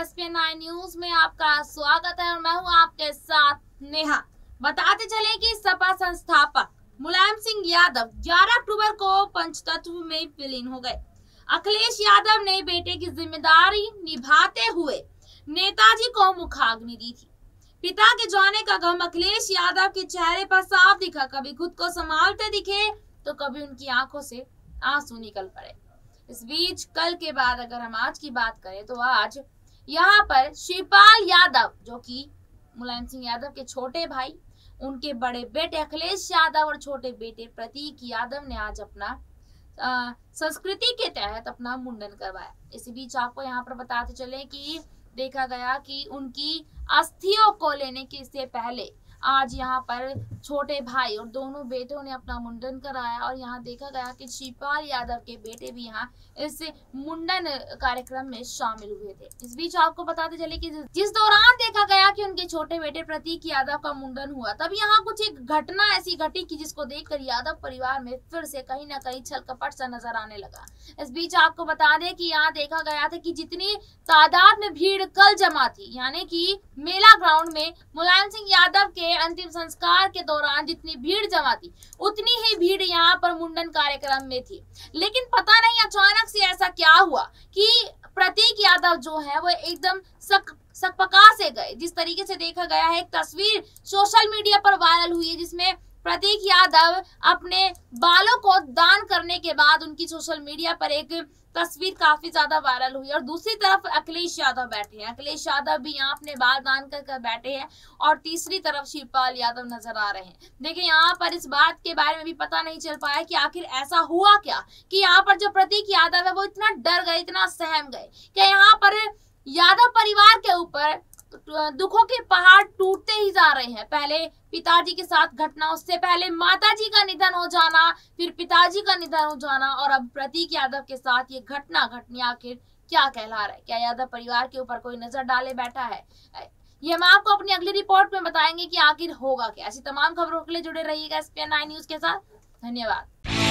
ESPN news में आपका स्वागत है और मैं हूं आपके साथ नेहा। बताते चले कि सपा संस्थापक मुलायम सिंह यादव 11 अक्टूबर को पंचतत्व में विलीन हो गए। अखिलेश यादव ने बेटे की जिम्मेदारी निभाते हुए नेताजी को मुखाग्नि दी थी। पिता के जाने का गम अखिलेश यादव के चेहरे पर साफ दिखा, कभी खुद को संभालते दिखे तो कभी उनकी आंखों से आंसू निकल पड़े। इस बीच कल के बाद अगर हम आज की बात करें तो आज यहाँ पर शिवपाल यादव, जो कि मुलायम सिंह यादव के छोटे भाई, उनके बड़े बेटे अखिलेश यादव और छोटे बेटे प्रतीक यादव ने आज अपना संस्कृति के तहत अपना मुंडन करवाया। इसी बीच आपको यहाँ पर बताते चले कि देखा गया कि उनकी अस्थियों को लेने के से पहले आज यहाँ पर छोटे भाई और दोनों बेटों ने अपना मुंडन कराया और यहाँ देखा गया कि शिवपाल यादव के बेटे भी यहाँ इस मुंडन कार्यक्रम में शामिल हुए थे। इस बीच आपको बताते चले कि जिस दौरान देखा गया कि उनके छोटे बेटे प्रतीक यादव का मुंडन हुआ, तब यहाँ कुछ एक घटना ऐसी घटी कि जिसको देखकर यादव परिवार में फिर से कहीं ना कहीं छलकपट सा नजर आने लगा। इस बीच आपको बता दें कि यहाँ देखा गया था कि जितनी तादाद में भीड़ कल जमा थी, यानी कि मेला ग्राउंड में मुलायम सिंह यादव के अंतिम संस्कार के दौरान जितनी भीड़ जमा थी, उतनी ही भीड़ यहाँ पर मुंडन कार्यक्रम में थी। लेकिन पता नहीं अचानक से ऐसा क्या हुआ कि प्रतीक यादव जो है वो एकदम सकपका से गए। जिस तरीके से देखा गया है, एक तस्वीर सोशल मीडिया पर वायरल हुई है जिसमें प्रतीक यादव अपने बालों को दान करने के बाद उनकी सोशल मीडिया पर एक तस्वीर काफी ज्यादा वायरल हुई और दूसरी तरफ अखिलेश यादव बैठे हैं। अखिलेश यादव भी यहाँ अपने बाल दान कर बैठे हैं और तीसरी तरफ शिवपाल यादव नजर आ रहे हैं। देखिए यहाँ पर इस बात के बारे में भी पता नहीं चल पाया कि आखिर ऐसा हुआ क्या कि यहाँ पर जो प्रतीक यादव है वो इतना डर गए, इतना सहम गए कि यहाँ पर यादव परिवार के ऊपर दुखों के पहाड़ टूटते ही जा रहे हैं। पहले पिताजी के साथ घटना, उससे पहले माताजी का निधन हो जाना, फिर पिताजी का निधन हो जाना और अब प्रतीक यादव के साथ ये घटना घटनी आखिर क्या कहला रहा है? क्या यादव परिवार के ऊपर कोई नजर डाले बैठा है? ये हम आपको अपनी अगली रिपोर्ट में बताएंगे कि आखिर होगा क्या। ऐसी तमाम खबरों के लिए जुड़े रहिएगा एसपीएन न्यूज के साथ। धन्यवाद।